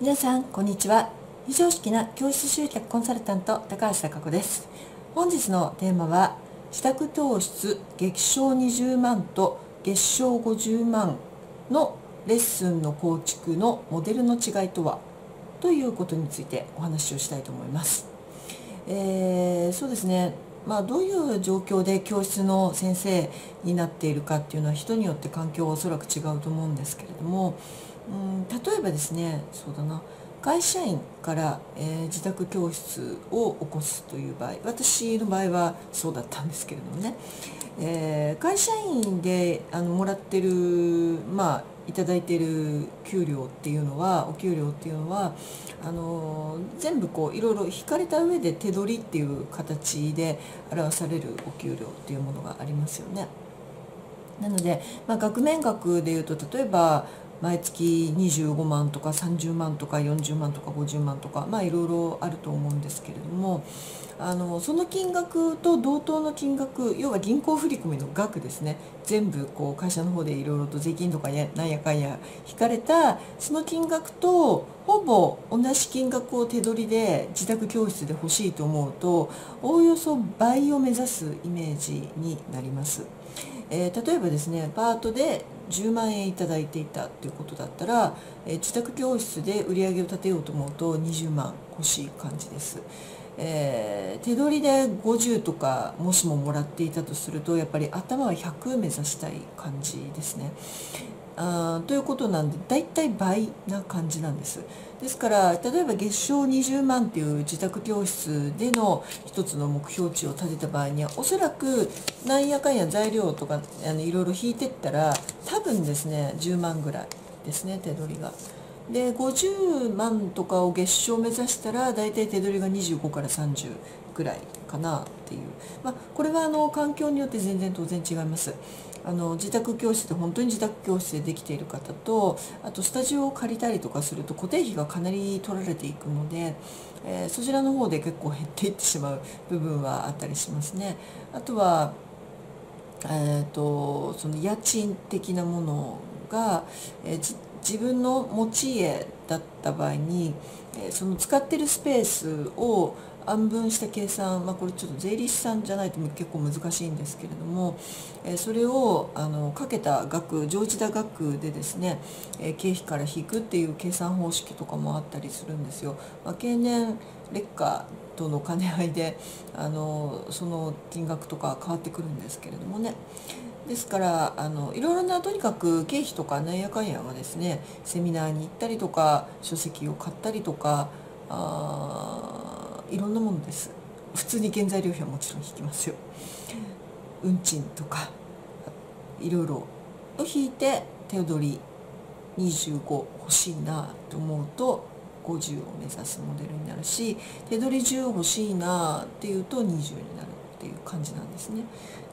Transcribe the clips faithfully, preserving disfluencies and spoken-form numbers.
皆さんこんにちは。非常識な教室集客コンサルタント高橋貴子です。本日のテーマは自宅教室月賞にじゅうまんと月賞ごじゅうまんのレッスンの構築のモデルの違いとはということについてお話をしたいと思います。えー、そうですね、まあ、どういう状況で教室の先生になっているかっていうのは人によって環境はおそらく違うと思うんですけれども、うん、例えばですね、そうだな、会社員から、えー、自宅教室を起こすという場合、私の場合はそうだったんですけれどもね、えー、会社員であのもらってる、まあいただいている給料っていうのはお給料っていうのはあの全部こういろいろ引かれた上で手取りっていう形で表されるお給料っていうものがありますよね。なので、まあ、額面額でいうと例えば毎月にじゅうごまんとかさんじゅうまんとかよんじゅうまんとかごじゅうまんとか、まあいろいろあると思うんですけれども、あのその金額と同等の金額、要は銀行振込の額ですね、全部こう会社の方でいろいろと税金とかやなんやかんや引かれたその金額とほぼ同じ金額を手取りで自宅教室で欲しいと思うと、おおよそ倍を目指すイメージになります。えー、例えばですね、パートでじゅうまんえんいただいていたということだったら、えー、自宅教室で売り上げを立てようと思うとにじゅうまん欲しい感じです。えー、手取りでごじゅうとかもしももらっていたとすると、やっぱり頭はひゃく目指したい感じですね。あということなんで、だいたい倍な感じなんです。ですから例えば月賞にじゅうまんっていう自宅教室での一つの目標値を立てた場合には、おそらくなんやかんや材料とかあのいろいろ引いてったら多分ですねじゅうまんぐらいですね、手取りが。でごじゅうまんとかを月賞目指したら大体手取りがにじゅうごからさんじゅうぐらいかなっていう、まあ、これはあの環境によって全然当然違います。あの自宅教室で本当に自宅教室でできている方と、あとスタジオを借りたりとかすると固定費がかなり取られていくので、えー、そちらの方で結構減っていってしまう部分はあったりしますね。あとは、えー、とその家賃的なものが、えー自分の持ち家だった場合に、その使ってるスペースを暗分した計算、まあ、これちょっと税理士さんじゃないと結構難しいんですけれども、それをあのかけた額、乗じた額でですね経費から引くっていう計算方式とかもあったりするんですよ。まあ、経年劣化との兼ね合いであのその金額とか変わってくるんですけれどもね。ですからあのいろいろなとにかく経費とかなんやかんやがですね、セミナーに行ったりとか書籍を買ったりとか、あいろんなものです。普通に原材料費はもちろん引きますよ。運賃とかいろいろを引いて手取りにじゅうご欲しいなと思うとごじゅうを目指すモデルになるし、手取りじゅう欲しいなっていうとにじゅうになるっていう感じなんですね。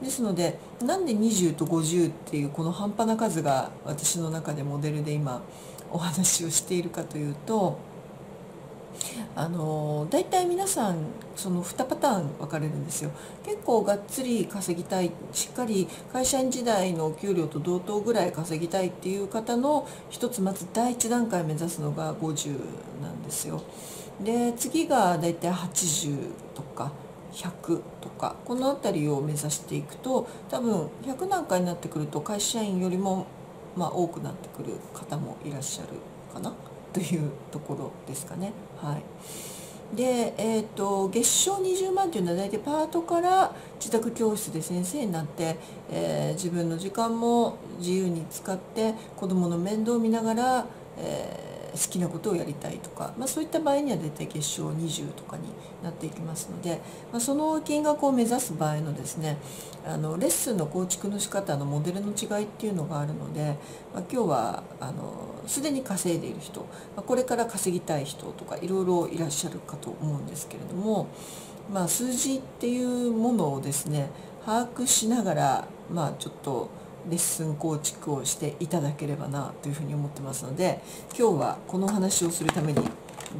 ですので、なんでにじゅうとごじゅうっていうこの半端な数が私の中でモデルで今お話をしているかというと、あのだいたい皆さんそのにパターン分かれるんですよ。結構がっつり稼ぎたい、しっかり会社員時代の給料と同等ぐらい稼ぎたいっていう方の一つまず第一段階目指すのがごじゅうなんですよ。で次がだいたいはちじゅうとかひゃくとか、この辺りを目指していくと、多分ひゃくなんかになってくると会社員よりも、まあ、多くなってくる方もいらっしゃるかなというところですかね。はい、で、えーと、月賞にじゅうまんというのは大体パートから自宅教室で先生になって、えー、自分の時間も自由に使って子どもの面倒を見ながら、えー好きなことをやりたいとか、まあ、そういった場合には大体月賞にじゅうとかになっていきますので、まあ、その金額を目指す場合のですね、あのレッスンの構築の仕方のモデルの違いっていうのがあるので、まあ、今日はあのすでに稼いでいる人、まあ、これから稼ぎたい人とかいろいろいらっしゃるかと思うんですけれども、まあ、数字っていうものをですね把握しながら、まあ、ちょっとレッスン構築をしていただければなというふうに思ってますので、今日はこの話をするために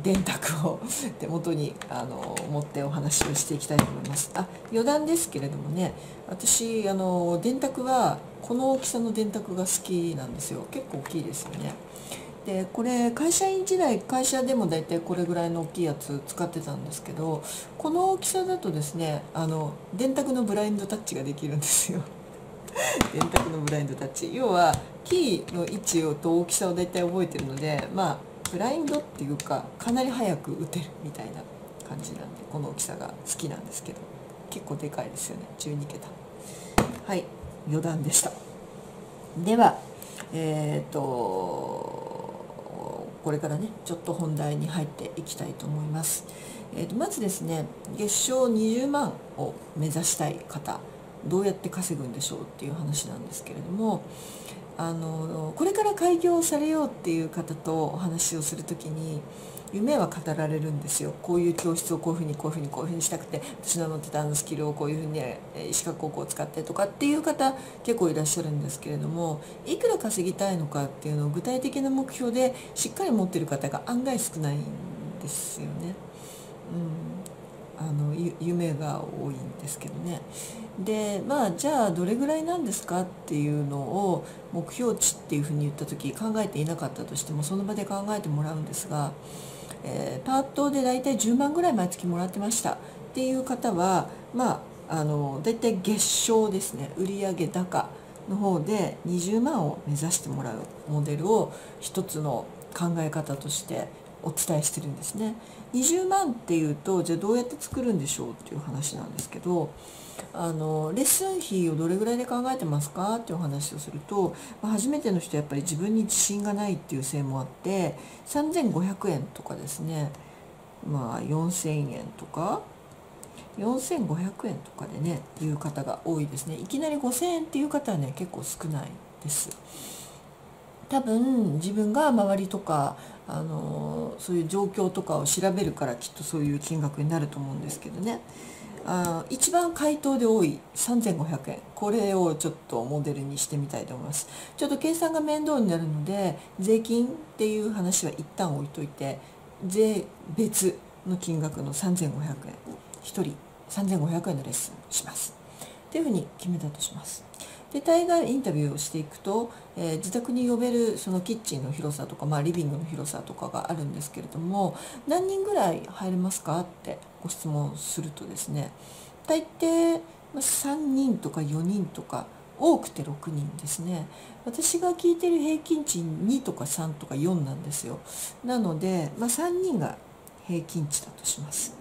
電卓を手元にあの持ってお話をしていきたいと思います。あ、余談ですけれどもね、私あの電卓はこの大きさの電卓が好きなんですよ。結構大きいですよね。でこれ会社員時代、会社でも大体これぐらいの大きいやつ使ってたんですけど、この大きさだとですね、あの電卓のブラインドタッチができるんですよ。電卓のブラインドタッチ、要はキーの位置をと大きさを大体覚えてるので、まあブラインドっていうかかなり早く打てるみたいな感じなんで、この大きさが好きなんですけど、結構でかいですよね、じゅうにけた。はい、余談でした。ではえっ、ー、とこれからねちょっと本題に入っていきたいと思います。えー、とまずですね、月商にじゅうまんを目指したい方、どうやって稼ぐんでしょうっていう話なんですけれども、あのこれから開業されようっていう方とお話をする時に夢は語られるんですよ。こういう教室をこういうふうにこういうふうにこういうふうにしたくて、私の持ってたあのスキルをこういうふうに資格をこう使ってとかっていう方結構いらっしゃるんですけれども、いくら稼ぎたいのかっていうのを具体的な目標でしっかり持ってる方が案外少ないんですよね。うん、あの夢が多いんですけどね。でまあ、じゃあどれぐらいなんですかっていうのを目標値っていうふうに言った時、考えていなかったとしてもその場で考えてもらうんですが、えー、パートで大体じゅうまんぐらい毎月もらってましたっていう方は、まあ、あの大体月商ですね、売上高の方でにじゅうまんを目指してもらうモデルを一つの考え方としてお伝えしてるんですね。にじゅうまんっていうと、じゃあどうやって作るんでしょうっていう話なんですけど、あのレッスン費をどれぐらいで考えてますかっていうお話をすると、まあ、初めての人はやっぱり自分に自信がないっていうせいもあって、さんぜんごひゃくえんとかですね、まあ、よんせんえんとかよんせんごひゃくえんとかでねっていう方が多いですね。いきなりごせんえんっていう方はね結構少ないです。多分自分が周りとかあのそういう状況とかを調べるから、きっとそういう金額になると思うんですけどね。あ一番回答で多いさんぜんごひゃくえん、これをちょっとモデルにしてみたいと思います。ちょっと計算が面倒になるので、税金っていう話は一旦置いといて、税別の金額のさんぜんごひゃくえん、ひとりさんぜんごひゃくえんのレッスンしますっていうふうに決めたとします。で対外インタビューをしていくと、えー、自宅に呼べるそのキッチンの広さとか、まあ、リビングの広さとかがあるんですけれども、何人ぐらい入れますかってご質問するとですね、大抵さんにんとかよにんとか、多くてろくにんですね。私が聞いてる平均値にとかさんとかよんなんですよ。なので、まあ、さんにんが平均値だとします。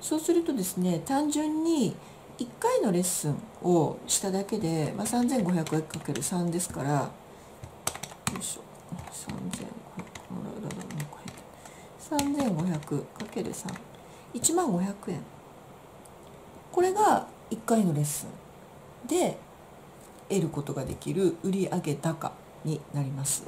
そうするとですね、単純にいっかいのレッスンをしただけで、まあ、さんぜんごひゃくえんかけるさん ですから、よいしょ、さんぜんごひゃくかけるさん、いちまんごひゃくえん、これがいっかいのレッスンで得ることができる売上高になります。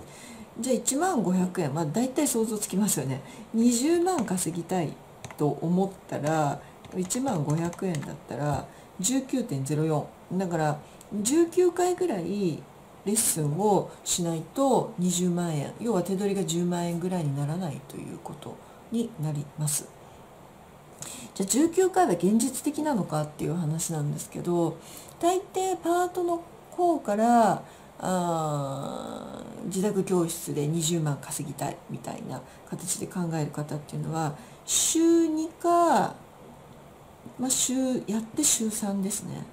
じゃあいちまんごひゃくえん、まあ、大体想像つきますよね。にじゅうまん稼ぎたいと思ったら、いちまんごひゃくえんだったら じゅうきゅうてんぜろよん だから、じゅうきゅうかいぐらいレッスンをしないとにじゅうまんえん、要は手取りがじゅうまんえんぐらいにならないということになります。じゃあじゅうきゅうかいは現実的なのかっていう話なんですけど、大抵パートの方からあ自宅教室でにじゅうまん稼ぎたいみたいな形で考える方っていうのは、週にか、まあ週やって週さんですね。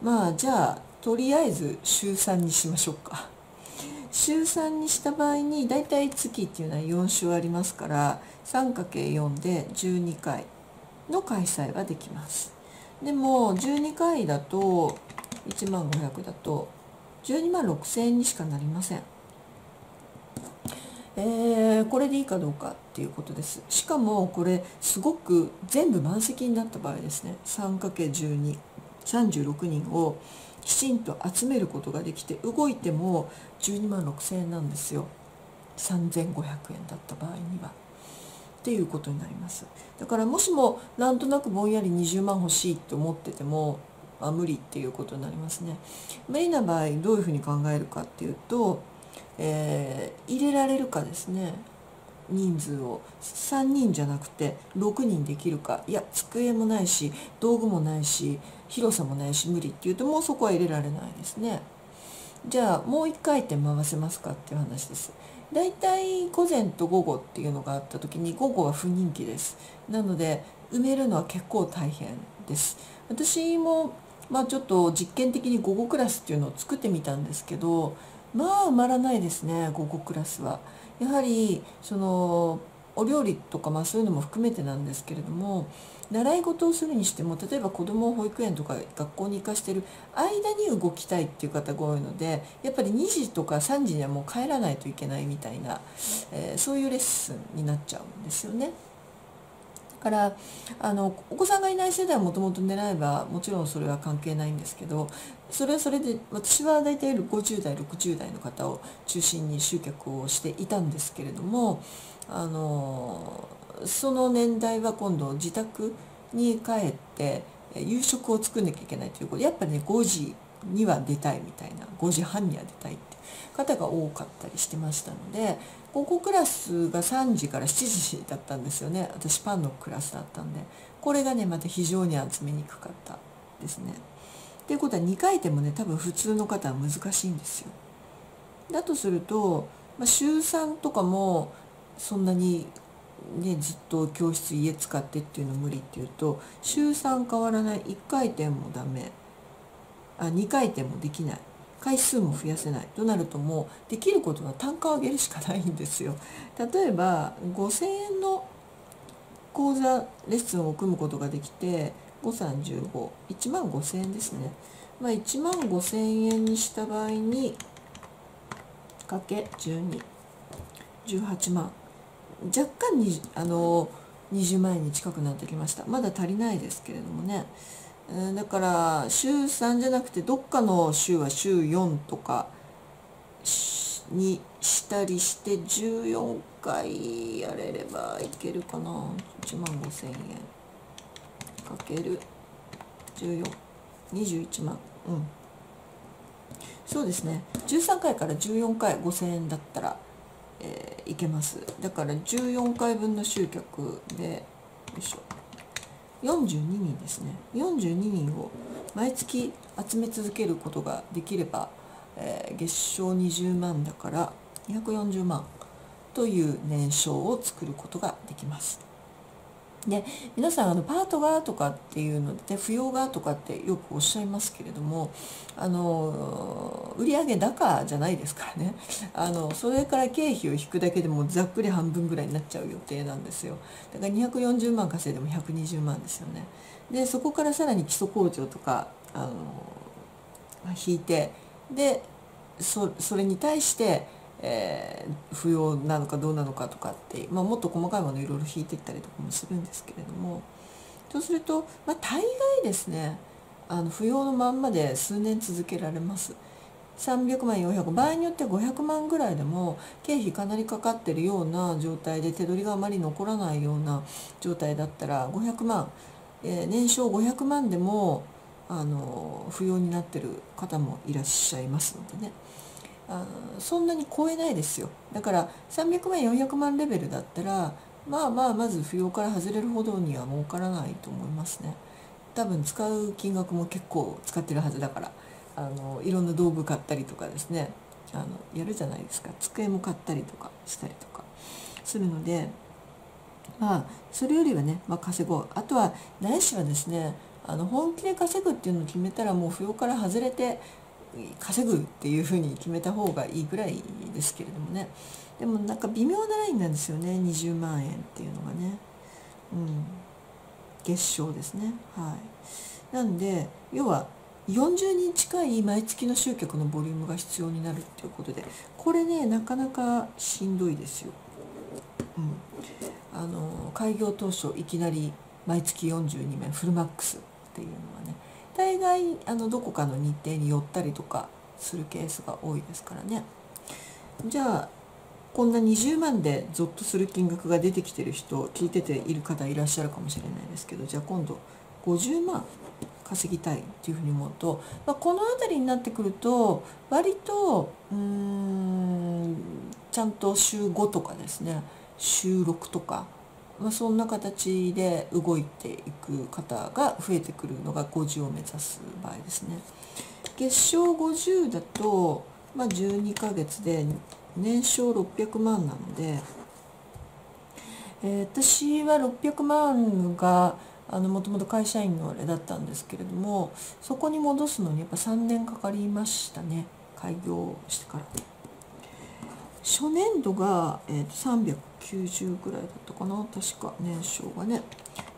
まあじゃあとりあえず週さんにしましょうか。週さんにした場合に、だいたい月っていうのはよん週ありますから、 さんかけるよん でじゅうにかいの開催はできます。でもじゅうにかいだといちまんごひゃくだとじゅうにまんろくせんえんにしかなりません。えー、これでいいかどうかっていうことです。しかもこれすごく全部満席になった場合ですね、 さんかけるじゅうに、さんじゅうろくにんをきちんと集めることができて、動いてもじゅうにまんろくせんえんなんですよ、さんぜんごひゃくえんだった場合にはっていうことになります。だからもしもなんとなくぼんやりにじゅうまん欲しいと思ってても、まあ、無理っていうことになりますね。無理な場合どういうふうに考えるかっていうと、えー、入れられるかですね、人数をさんにんじゃなくてろくにんできるか、いや机もないし道具もないし広さもないし無理っていうと、もうそこは入れられないですね。じゃあもういっかい転回せますかっていう話です。大体午前と午後っていうのがあった時に、午後は不人気です。なので埋めるのは結構大変です。私もまあちょっと実験的に午後クラスっていうのを作ってみたんですけど、まあ埋まらないですね、午後クラスは。やはりそのお料理とか、まあそういうのも含めてなんですけれども、習い事をするにしても、例えば子どもを保育園とか学校に行かしてる間に動きたいっていう方が多いので、やっぱりにじとかさんじにはもう帰らないといけないみたいな、えー、そういうレッスンになっちゃうんですよね。だからあのお子さんがいない世代はもともと狙えばもちろんそれは関係ないんですけど、それはそれで私は大体ごじゅうだいろくじゅうだいの方を中心に集客をしていたんですけれども、あのその年代は今度自宅に帰って夕食を作んなきゃいけないということで、やっぱりねごじには出たいみたいな、ごじはんには出たいって方が多かったりしてましたので、午後クラスがさんじからしちじだったんですよね。私パンのクラスだったんで、これがねまた非常に集めにくかったですね。ということはにかい転もね多分普通の方は難しいんですよ。だとすると、まあ、しゅうさんとかもそんなにねずっと教室家使ってっていうの無理っていうと、しゅうさん変わらない、いっかい転もダメ、あにかい転もできない、回数も増やせないとなると、もうできることは単価を上げるしかないんですよ。例えばごせんえんの講座レッスンを組むことができて、ご、さん、じゅうご、いちまんごせんえんですね。まあ、いちまんごせんえんにした場合にかけじゅうに、じゅうはちまん、若干にあのにじゅうまんえんに近くなってきました。まだ足りないですけれどもね。だからしゅうさんじゃなくて、どっかの週はしゅうよんとかにしたりして、じゅうよんかいやれればいけるかな。いちまんごせんえんかけるじゅうよん、にじゅういちまん、うん、そうですね、じゅうさんかいからじゅうよんかいごせんえんだったら、えー、いけます。だからじゅうよんかいぶんの集客で、よいしょ、よんじゅうににんですね。よんじゅうににんを毎月集め続けることができれば、えー、月賞にじゅうまんだからにひゃくよんじゅうまんという年商を作ることができます。で、皆さんあのパートがとかっていうので、扶養がとかってよくおっしゃいますけれども、あの売上高じゃないですからね。あのそれから経費を引くだけでもざっくり半分ぐらいになっちゃう予定なんですよ。だからにひゃくよんじゅうまん稼いでもひゃくにじゅうまんですよね。でそこからさらに基礎控除とかあの引いて、で そ, それに対してえー、扶養なのかどうなのかとかって、まあ、もっと細かいものいろいろ引いていったりとかもするんですけれども、そうすると、まあ、大概ですね、あの扶養のまんまで数年続けられます。さんびゃくまんよんひゃくまん、場合によってはごひゃくまんぐらいでも経費かなりかかってるような状態で、手取りがあまり残らないような状態だったらごひゃくまん、えー、年商ごひゃくまんでもあの扶養になってる方もいらっしゃいますのでね。あそんなに超えないですよ。だからさんびゃくまんよんひゃくまんレベルだったら、まあまあまず扶養から外れるほどには儲からないと思いますね。多分使う金額も結構使ってるはずだから、あのいろんな道具買ったりとかですね、あのやるじゃないですか。机も買ったりとかしたりとかするので、まあそれよりはね、まあ、稼ごう。あとはないしはですね、あの本気で稼ぐっていうのを決めたら、もう扶養から外れて稼ぐっていうふうに決めた方がいいぐらいですけれどもね。でもなんか微妙なラインなんですよね、にじゅうまんえんっていうのがね、うん、月賞ですね。はい、なんで要はよんじゅうにん近い毎月の集客のボリュームが必要になるっていうことで、これねなかなかしんどいですよ、うん、あの開業当初いきなり毎月よんじゅうにめいフルマックスっていうのはね、大概あのどこかの日程に寄ったりとかするケースが多いですからね。じゃあこんなにじゅうまんでゾッとする金額が出てきてる人、聞いてている方いらっしゃるかもしれないですけど、じゃあ今度ごじゅうまん稼ぎたいっていうふうに思うと、まあ、この辺りになってくると割とうーんちゃんとしゅうごとかですね、しゅうろくとか。まあそんな形で動いていく方が増えてくるのがごじゅうを目指す場合ですね。月賞ごじゅうだと、まあ、じゅうにかげつで年商ろっぴゃくまんなので、えー、私はろっぴゃくまんがあのもともと会社員のあれだったんですけれども、そこに戻すのにやっぱさんねんかかりましたね、開業してから。初年度が、えー、とさんびゃくきゅうじゅうぐらいだったかな、確か年商がね。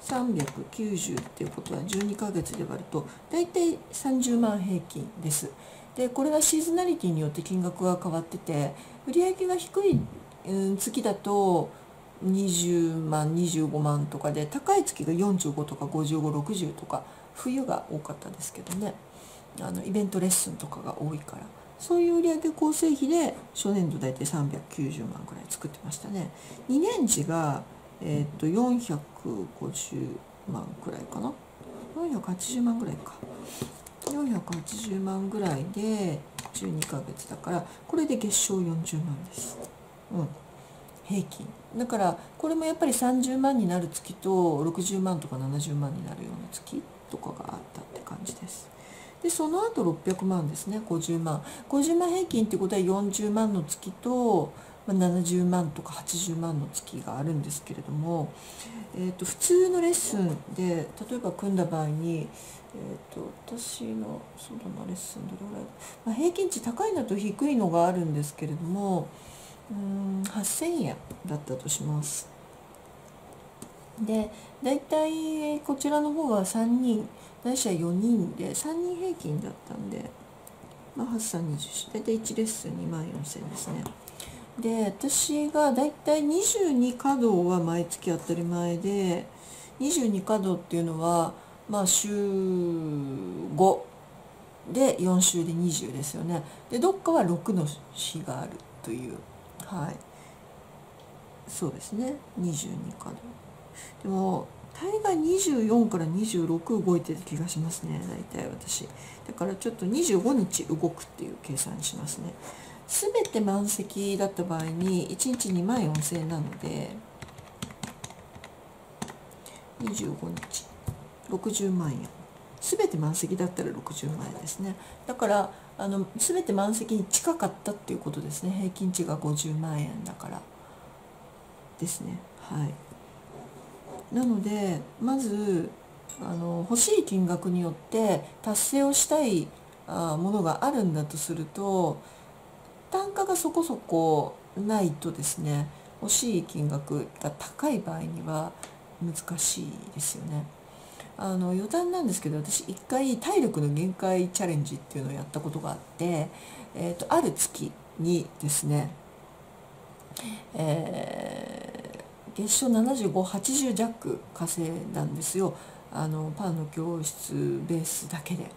さんびゃくきゅうじゅうっていうことはじゅうにかげつで割ると大体さんじゅうまん平均です。でこれがシーズナリティによって金額が変わってて、売上が低い月だとにじゅうまんにじゅうごまんとかで、高い月がよんじゅうごとかごじゅうごろくじゅうとか、冬が多かったですけどね、あのイベントレッスンとかが多いから、そういう売上構成費で初年度大体さんびゃくきゅうじゅうまんぐらい作ってましたね。にねん次がえっとよんひゃくごじゅうまんくらいかな、よんひゃくはちじゅうまんぐらいか、よんひゃくはちじゅうまんぐらいでじゅうにかげつだから、これで月賞よんじゅうまんです、うん、平均だから。これもやっぱりさんじゅうまんになる月とろくじゅうまんとかななじゅうまんになるような月とかがあったって感じです。でその後ろっぴゃくまんですね、ごじゅうまんごじゅうまん平均ってことはよんじゅうまんの月とななじゅうまんとかはちじゅうまんの月があるんですけれども、えー、と普通のレッスンで例えば組んだ場合に、えー、と私のソロのレッスンどれぐらい、まあ、平均値高いのと低いのがあるんですけれども、うーんはっせんえんだったとします。で大体こちらの方がさんにんないしはよにんでさんにん平均だったんで、まあ、はちさんにじゅう大体いちレッスンにまんよんせんですね。で私がだいたいにじゅうにかどうは毎月当たり前で、にじゅうにかどうっていうのはまあ週ごでよん週でにじゅうですよね。でどっかはろくの日があるという、はい、そうですね、にじゅうにかどうでも大概にじゅうよんからにじゅうろく動いてる気がしますね、大体私だから。ちょっとにじゅうごにち動くっていう計算にしますね。すべて満席だった場合にいちにちにまんよんせんえんなのでにじゅうごにちろくじゅうまんえん、すべて満席だったらろくじゅうまんえんですね。だからあのすべて満席に近かったっていうことですね。平均値がごじゅうまんえんだからですね、はい。なのでまずあの欲しい金額によって達成をしたいあものがあるんだとすると、単価がそこそこないとですね、欲しい金額が高い場合には難しいですよね。あの余談なんですけど、私一回体力の限界チャレンジっていうのをやったことがあって、えー、とある月にですね、えー、月賞ななじゅうご、はちじゅう弱稼いだんですよ、あのパンの教室ベースだけで。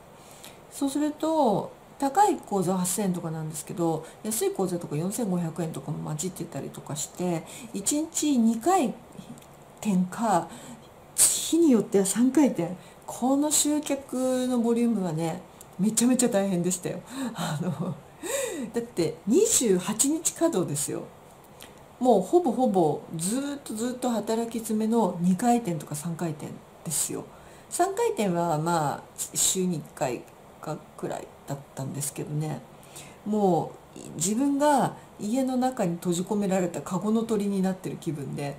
そうすると高い講座はっせんえんとかなんですけど、安い講座とかよんせんごひゃくえんとかも混じってたりとかして、いちにちにかい転か日によってはさんかい転、この集客のボリュームはねめちゃめちゃ大変でしたよ。あのだってにじゅうはちにち稼働ですよ。もうほぼほぼずっとずっと働き詰めのにかい転とかさんかい転ですよ。さんかい転はまあ週にいっかいかくらいだったんですけどね、もう自分が家の中に閉じ込められたカゴの鳥になってる気分で、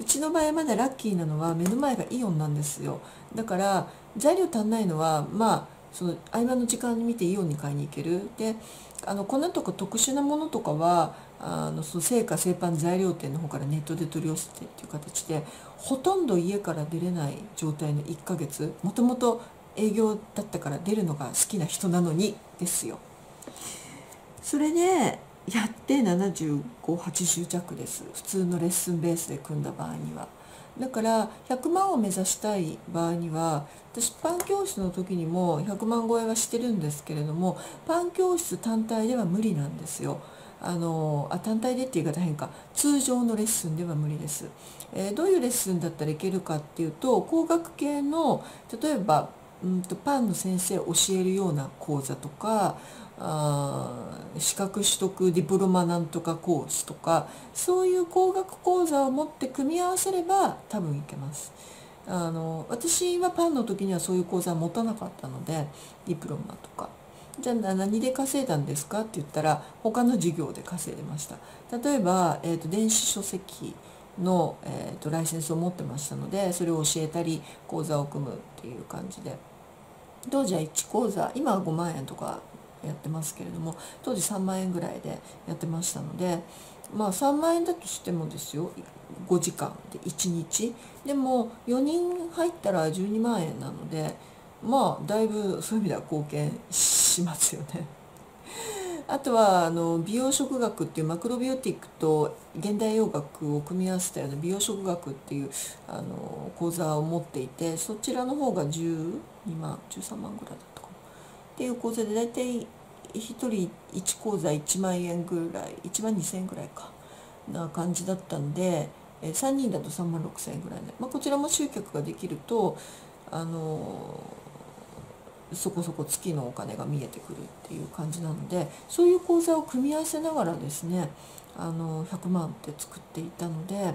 うちの場合まだラッキーなのは目の前がイオンなんですよ。だから材料足んないのはまあその合間の時間に見てイオンに買いに行ける。であの粉とか特殊なものとかはあのその製菓製パン材料店の方からネットで取り寄せてっていう形で、ほとんど家から出れない状態のいっかげつ、もともと営業だったから出るのが好きな人なのにですよ。それでやってななじゅうご、はちじゅう弱です、普通のレッスンベースで組んだ場合には。だからひゃくまんを目指したい場合には、私パン教室の時にもひゃくまん超えはしてるんですけれども、パン教室単体では無理なんですよ。あのあ単体でっていうか大変か、通常のレッスンでは無理です、えー、どういうレッスンだったらいけるかっていうと、工学系の例えばうんとパンの先生を教えるような講座とか、あ資格取得ディプロマなんとかコースとか、そういう工学講座を持って組み合わせれば多分いけます。あの私はパンの時にはそういう講座は持たなかったので、ディプロマとかじゃあ何で稼いだんですかって言ったら、他の事業で稼いでました。例えば、えーと、電子書籍の、えーと、ライセンスを持ってましたので、それを教えたり講座を組むっていう感じで、当時はいち講座、今はごまんえんとかやってますけれども、当時さんまんえんぐらいでやってましたので、まあさんまんえんだとしてもですよ、ごじかんでいちにちでもよにん入ったらじゅうにまんえんなので、まあだいぶそういう意味では貢献しますよね。あとはあの美容食学っていう、マクロビオティックと現代洋学を組み合わせたような美容食学っていうあの講座を持っていて、そちらの方がじゅうにまんじゅうさんまんぐらいだったかなっていう講座で、大体ひとりいち講座いちまんえんぐらい、いちまんにせんえんぐらいかな感じだったんで、さんにんだとさんまんろくせんえんぐらいで、まあ、こちらも集客ができるとあのそこそこ月のお金が見えてくるっていう感じなので、そういう講座を組み合わせながらですね、あのひゃくまんって作っていたので、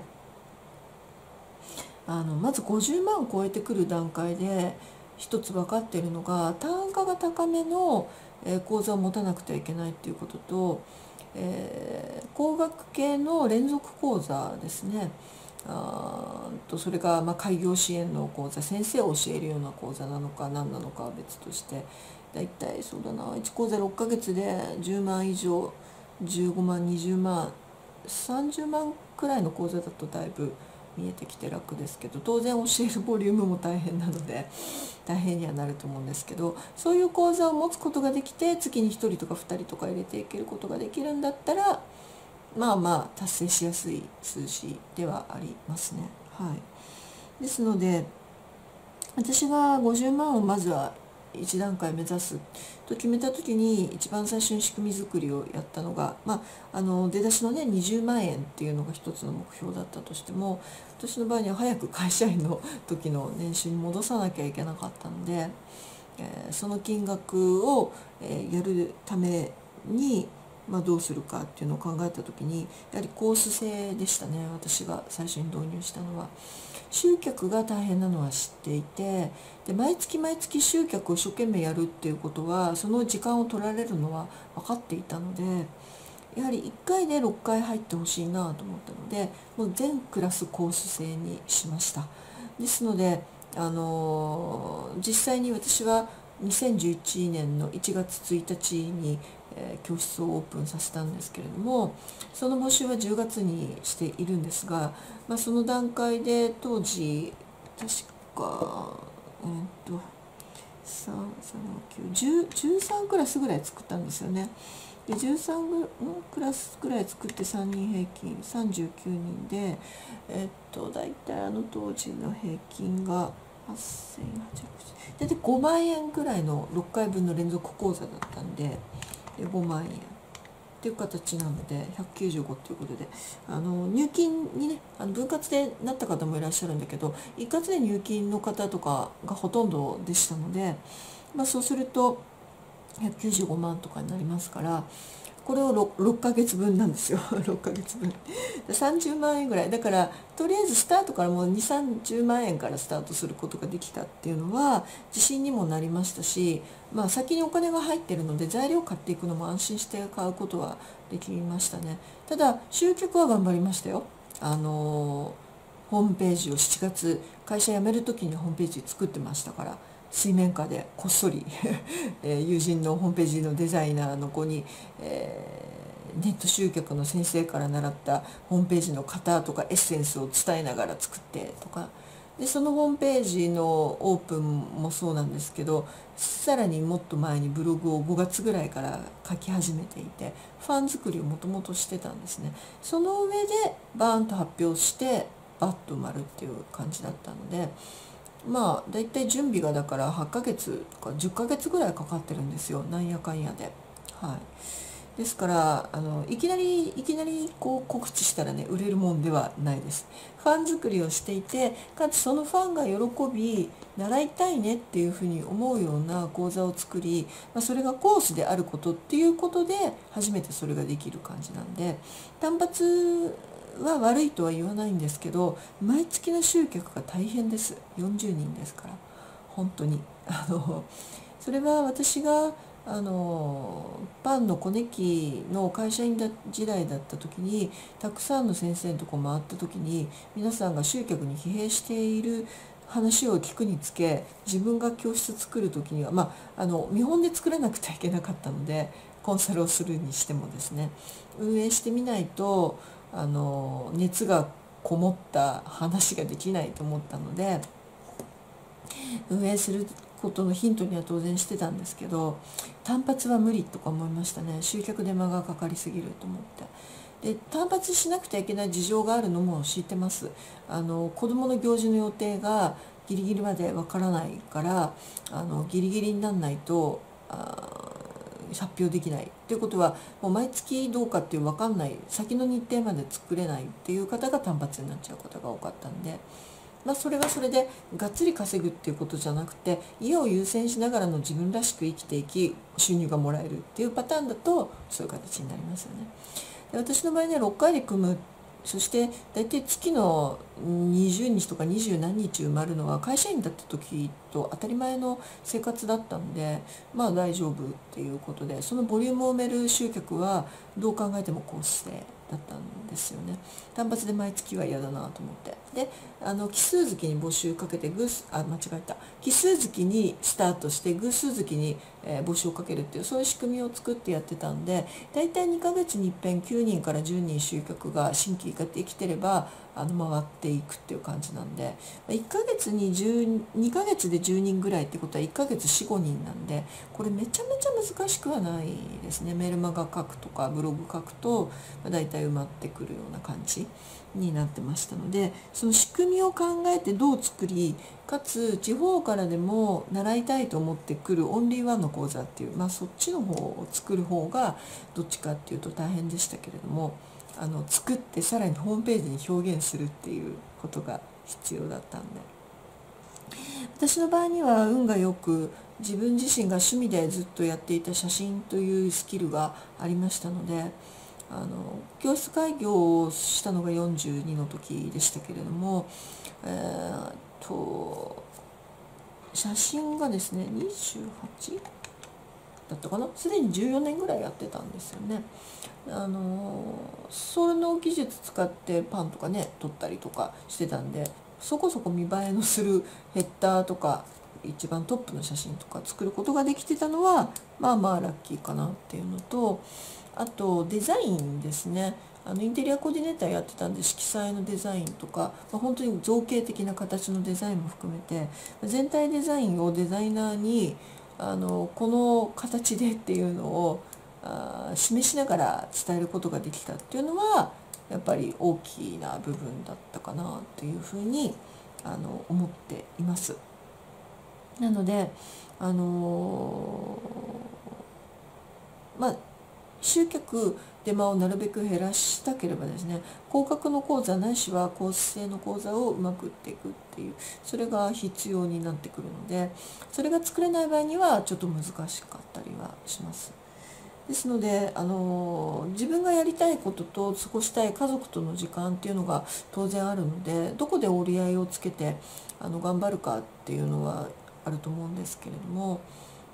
あのまずごじゅうまん超えてくる段階で一つ分かっているのが、単価が高めの講座を持たなくてはいけないっていうことと、えー、工学系の連続講座ですね、あとそれがまあ開業支援の講座、先生を教えるような講座なのか何なのかは別として、だいたいそうだないち講座ろっかげつでじゅうまんいじょう、じゅうごまんにじゅうまんさんじゅうまんくらいの講座だとだいぶ見えてきて楽ですけど、当然教えるボリュームも大変なので大変にはなると思うんですけど、そういう講座を持つことができて、月にひとりとかふたりとか入れていけることができるんだったら、まあまあ達成しやすい数字ではありますね。はい、ですので私がごじゅうまんをまずはいちだんかい目指すと決めた時に、一番最初に仕組み作りをやったのが、まあ、あの出だしのねにじゅうまんえんっていうのが一つの目標だったとしても、私の場合には早く会社員の時の年収に戻さなきゃいけなかったので、えー、その金額を、えー、やるために、まあ、どうするかっていうのを考えた時に、やはりコース制でしたね。私が最初に導入したのは、集客が大変なのは知っていて、で毎月毎月集客を一生懸命やるっていうことは、その時間を取られるのは分かっていたので、やはりいっかいでろっかい入ってほしいなと思ったので、もう全クラスコース制にしました。ですので、あのー、実際に私はにせんじゅういちねんのいちがつついたちに教室をオープンさせたんですけれども、その募集はじゅうがつにしているんですが、まあ、その段階で当時確か、えー、っとさん、さん、きゅう、じゅう、じゅうさんクラスぐらい作ったんですよね。でじゅうさんクラスぐらい作ってさんにんへいきんさんじゅうきゅうにんで、えー、っと大体あの当時の平均がはっせんはっぴゃくえんでごまんえんぐらいのろっかいぶんの連続講座だったんで。でごまんえんっていう形なのでひゃくきゅうじゅうごっていうことで、あの入金にね、あの分割でなった方もいらっしゃるんだけど、一括で入金の方とかがほとんどでしたので、まあ、そうするとひゃくきゅうじゅうごまんとかになりますから、これを ろっかげつぶんなんですよろっかげつぶんさんじゅうまんえんぐらいだから、とりあえずスタートからもうにじゅう、さんじゅうまんえんからスタートすることができたっていうのは自信にもなりましたし、まあ、先にお金が入ってるので材料を買っていくのも安心して買うことはできましたね。ただ集客は頑張りましたよ。あのー、ホームページをしちがつ、会社辞める時にホームページ作ってましたから、水面下でこっそり友人のホームページのデザイナーの子に、えー、ネット集客の先生から習ったホームページの型とかエッセンスを伝えながら作ってとかで、そのホームページのオープンもそうなんですけど、さらにもっと前にブログをごがつぐらいから書き始めていて、ファン作りをもともとしてたんですね。その上でバーンと発表してバッと埋まるっていう感じだったので。まあだいたい準備がだからはちかげつとかじゅっかげつぐらいかかってるんですよ、なんやかんやで。はい、ですからあのいきなりいきなりこう告知したらね、売れるもんではないです。ファン作りをしていて、かつそのファンが喜び習いたいねっていうふうに思うような講座を作り、まあ、それがコースであることっていうことで初めてそれができる感じなんで、単発は悪いとは言わないんですけど、毎月の集客が大変です。よんじゅうにんですから本当にあのそれは私があのパンの小ネキの会社員だ時代だった時にたくさんの先生のとこ回った時に皆さんが集客に疲弊している話を聞くにつけ、自分が教室作る時には、まあ、あの見本で作らなくてはいけなかったのでコンサルをするにしてもですね、運営してみないとあの熱がこもった話ができないと思ったので、運営することのヒントには当然してたんですけど、単発は無理とか思いましたね。集客で間がかかりすぎると思って、で単発しなくてはいけない事情があるのも知ってます。あの子どもの行事の予定がギリギリまでわからないから、あのギリギリにならないとあ発表できないっていうことは、もう毎月どうかっていう分かんない、先の日程まで作れないっていう方が単発になっちゃうことが多かったんで。まあそれはそれでがっつり稼ぐっていうことじゃなくて、家を優先しながらの自分らしく生きていき収入がもらえるっていうパターンだとそういう形になりますよね。で私の場合ね、ろっかいで組む、そして大体月のにじゅうにちとかにじゅうなんにち埋まるのは会社員だった時と当たり前の生活だったんで、まあ大丈夫っていうことで、そのボリュームを埋める集客はどう考えてもコースで。だったんですよね。単発で毎月は嫌だなと思って、であの奇数月に募集かけて偶数あ間違えた奇数月にスタートして偶数月に、えー、募集をかけるっていう、そういう仕組みを作ってやってたんで、大体にかげつにいっぺんきゅうにんからじゅうにん集客が新規ができてればあの回っていくっていう感じなんで、いっかげつににかげつでじゅうにんぐらいってことはいっかげつよん、ごにんなんで、これめちゃめちゃ難しくはないですね。メルマガ書くとかブログ書くと大体埋まってくるような感じになってましたので、その仕組みを考えてどう作り、かつ地方からでも習いたいと思ってくるオンリーワンの講座っていう、まあ、そっちの方を作る方がどっちかっていうと大変でしたけれども、あの作ってさらにホームページに表現するっていうことが必要だったんで、私の場合には運がよく自分自身が趣味でずっとやっていた写真というスキルがありましたので。あの教室開業をしたのがよんじゅうにの時でしたけれども、えー、と写真がですねにじゅうはちだったかな、すでにじゅうよねんぐらいやってたんですよね。あのその技術使ってパンとかね撮ったりとかしてたんで、そこそこ見栄えのするヘッダーとか一番トップの写真とか作ることができてたのはまあまあラッキーかなっていうのと。あとデザインですね。あのインテリアコーディネーターやってたんで、色彩のデザインとか、まあ、本当に造形的な形のデザインも含めて全体デザインをデザイナーにあのこの形でっていうのをあ示しながら伝えることができたっていうのはやっぱり大きな部分だったかなというふうにあの思っています。なのであのー、まあ集客デマをなるべく減らしたければですね、高額の講座ないしはコース制の講座をうまく売っていくっていう、それが必要になってくるので、それが作れない場合にはちょっと難しかったりはします。ですのであの自分がやりたいことと過ごしたい家族との時間っていうのが当然あるので、どこで折り合いをつけてあの頑張るかっていうのはあると思うんですけれども。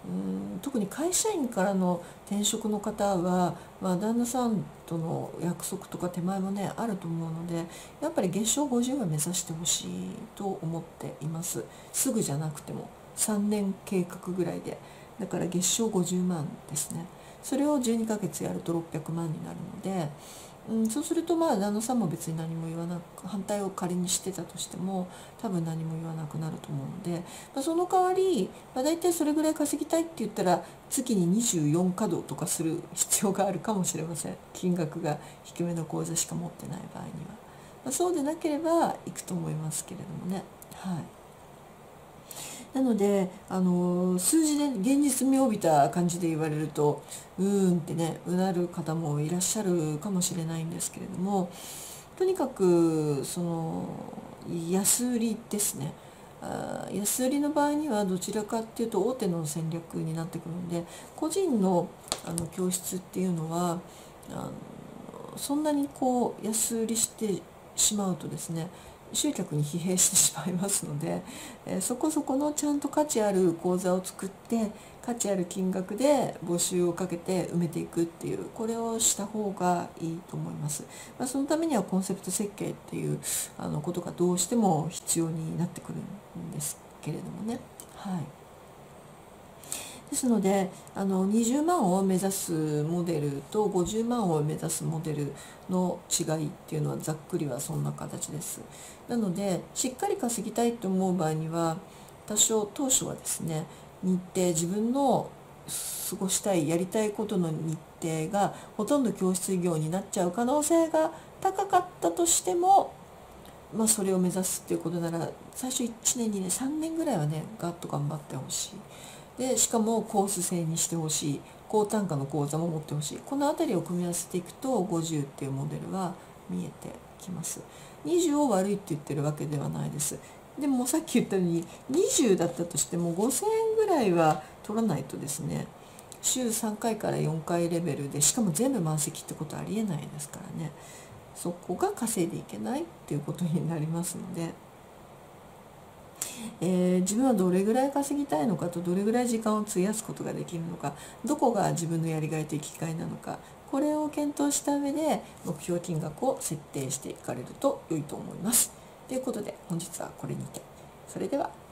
うん特に会社員からの転職の方は、まあ、旦那さんとの約束とか手前もねあると思うので、やっぱり月商ごじゅうは目指してほしいと思っています。すぐじゃなくてもさんねん計画ぐらいで、だから月商ごじゅうまんですね。それをじゅうにかげつやるとろっぴゃくまんになるので、うん、そうするとまあ旦那さんも別に何も言わなく、反対を仮にしてたとしても多分何も言わなくなると思うので、まあ、その代わり、まあ、大体それぐらい稼ぎたいって言ったら月ににじゅうよん稼働とかする必要があるかもしれません。金額が低めの口座しか持ってない場合には、まあ、そうでなければいくと思いますけれどもね。はいなのであの数字で現実味を帯びた感じで言われるとうーんってねうなる方もいらっしゃるかもしれないんですけれども、とにかくその安売りですね。あ安売りの場合にはどちらかっていうと大手の戦略になってくるので、個人のあの教室っていうのはあのそんなにこう安売りしてしまうとですね、集客に疲弊してしまいますので、えー、そこそこのちゃんと価値ある講座を作って価値ある金額で募集をかけて埋めていくっていう、これをした方がいいと思います。まあ、そのためにはコンセプト設計っていうあのことがどうしても必要になってくるんですけれどもね。はいですのであのにじゅうまんを目指すモデルとごじゅうまんを目指すモデルの違いっていうのはざっくりはそんな形です。なのでしっかり稼ぎたいと思う場合には多少当初はですね日程自分の過ごしたいやりたいことの日程がほとんど教室業になっちゃう可能性が高かったとしても、まあ、それを目指すっていうことなら最初いちねんにねさんねんぐらいはねガッと頑張ってほしい。でしかもコース制にしてほしい、高単価の講座も持ってほしい、この辺りを組み合わせていくとごじゅうっていうモデルは見えてきます。にじゅうを悪いって言ってるわけではないです。でもさっき言ったようににじゅうだったとしてもごせんえんぐらいは取らないとですね、週さんかいからよんかいレベルでしかも全部満席ってことはありえないですからね、そこが稼いでいけないっていうことになりますので。えー、自分はどれぐらい稼ぎたいのかとどれぐらい時間を費やすことができるのか、どこが自分のやりがいと生きがいなのか、これを検討した上で目標金額を設定していかれると良いと思います。ということで本日はこれにて。それでは。